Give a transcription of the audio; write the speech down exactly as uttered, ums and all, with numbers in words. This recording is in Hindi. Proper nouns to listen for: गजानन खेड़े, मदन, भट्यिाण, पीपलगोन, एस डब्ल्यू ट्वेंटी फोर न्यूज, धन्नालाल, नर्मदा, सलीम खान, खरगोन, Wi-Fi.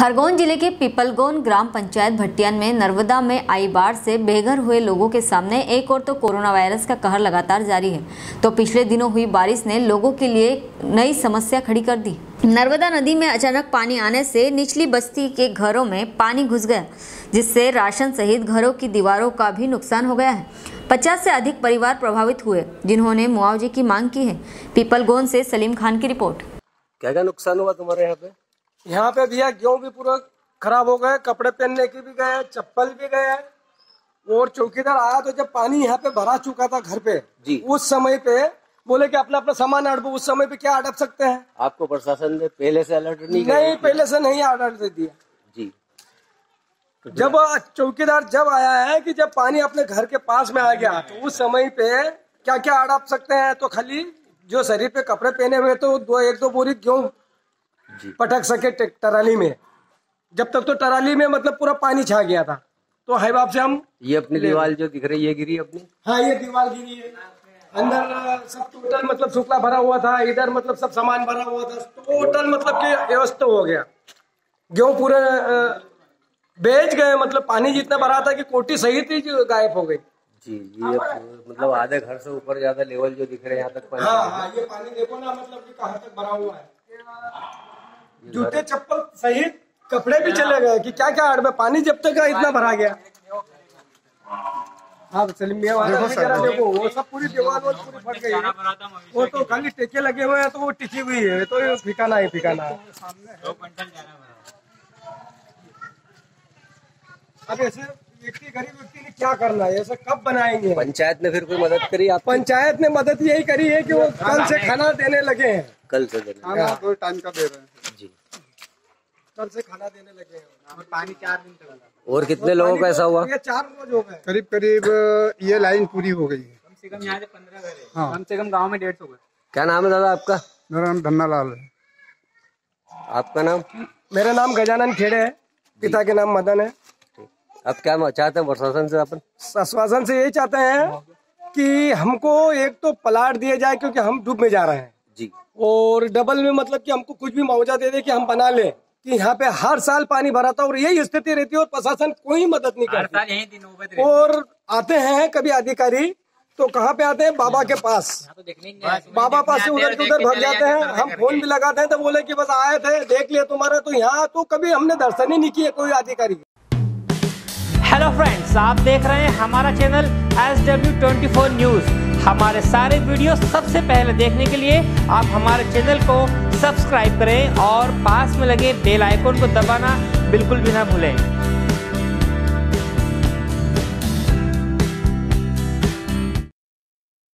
खरगोन जिले के पीपलगोन ग्राम पंचायत भट्टियान में नर्मदा में आई बाढ़ से बेघर हुए लोगों के सामने एक और तो कोरोना वायरस का कहर लगातार जारी है, तो पिछले दिनों हुई बारिश ने लोगों के लिए नई समस्या खड़ी कर दी। नर्मदा नदी में अचानक पानी आने से निचली बस्ती के घरों में पानी घुस गया, जिससे राशन सहित घरों की दीवारों का भी नुकसान हो गया है। पचास से अधिक परिवार प्रभावित हुए, जिन्होंने मुआवजे की मांग की है। पीपलगोन से सलीम खान की रिपोर्ट। क्या क्या नुकसान हुआ तुम्हारे यहाँ पे? यहाँ पे भैया गेहूँ भी पूरा खराब हो गए, कपड़े पहनने की भी गए, चप्पल भी गए। और चौकीदार आया तो जब पानी यहाँ पे भरा चुका था घर पे जी, उस समय पे बोले कि अपना अपना सामान अड़पो। उस समय पे क्या अड़प सकते हैं? आपको प्रशासन ने पहले से अलर्ट नहीं नहीं पहले से नहीं अलर्ट दे दिया जी। तो जब चौकीदार जब आया है कि जब पानी अपने घर के पास में आ गया तो उस समय पे क्या क्या अड़प सकते हैं? तो खाली जो शरीर पे कपड़े पहने हुए तो दो एक दो बोरी गेहूँ पटक सके टराली में। जब तक तो टराली में मतलब पूरा पानी छा गया था। तो है बाप से हम ये अपनी दीवार जो दिख रही है गिरी अपनी, हाँ ये दीवार गिरी है, अंदर सब टोटल मतलब सूखला भरा हुआ था, इधर मतलब सब सामान भरा हुआ था, टोटल मतलब कि व्यवस्था हो गया। गेहूँ पूरे बेच गए, मतलब पानी जितना भरा था कि कोटी सहित ही गायब हो गई जी। ये मतलब आधे घर से ऊपर ज्यादा लेवल जो दिख रहे हैं यहाँ तक पानी, हाँ हाँ ये पानी देखो ना मतलब कि कहाँ तक भरा हुआ है। जूते चप्पल सहित कपड़े भी चले गए कि क्या क्या आड़ में पानी जब तक इतना भरा गया। हाँ सलीम भैया देखो वो सब पूरी दीवार वो पूरी फट गई, वो तो खाली टेके लगे हुए हैं, तो वो टिकी हुई है, तो ये फिकाना है फिकाना है। अब ऐसे व्यक्ति गरीब व्यक्ति ने क्या करना है? ऐसा कब बनाएंगे? पंचायत ने फिर कोई मदद करी? पंचायत ने मदद यही करी है कि वो कल से खाना देने लगे हैं, कल से दो टाइम का दे रहे हैं जी, कल से खाना देने लगे हैं। पानी चार दिन चला। और कितने लोगों का ऐसा हुआ? चार रोज हो गए करीब करीब। ये लाइन पूरी हो गई है, कम से कम यहाँ से पंद्रह घर है, कम से कम गांव में डेढ़ सौ घर। क्या नाम है दादा आपका? मेरा नाम धन्नालाल है। आपका नाम? मेरा नाम गजानन खेड़े है, पिता के नाम मदन है। अब क्या चाहते हैं प्रशासन से? अपन आश्वासन से यही चाहते हैं कि हमको एक तो प्लाट दिया जाए, क्योंकि हम डूब में जा रहे हैं जी, और डबल में मतलब कि हमको कुछ भी मुआवजा दे दे कि हम बना ले, कि यहाँ पे हर साल पानी भरा था और यही स्थिति रहती है और प्रशासन कोई मदद नहीं करता। और आते हैं कभी अधिकारी तो कहाँ पे आते हैं? बाबा के पास, तो बाबा पास से उधर उधर भग जाते हैं। हम फोन भी लगाते हैं तो बोले कि बस आए थे देख लिया तुम्हारा, तो यहाँ तो कभी हमने दर्शन ही नहीं किया कोई अधिकारी। हेलो फ्रेंड्स, आप देख रहे हैं हमारा channel एस डब्ल्यू ट्वेंटी फोर न्यूज। हमारे सारे वीडियो सबसे पहले देखने के लिए आप हमारे चैनल को सब्सक्राइब करें और पास में लगे बेल आइकन को दबाना बिल्कुल भी ना भूलें।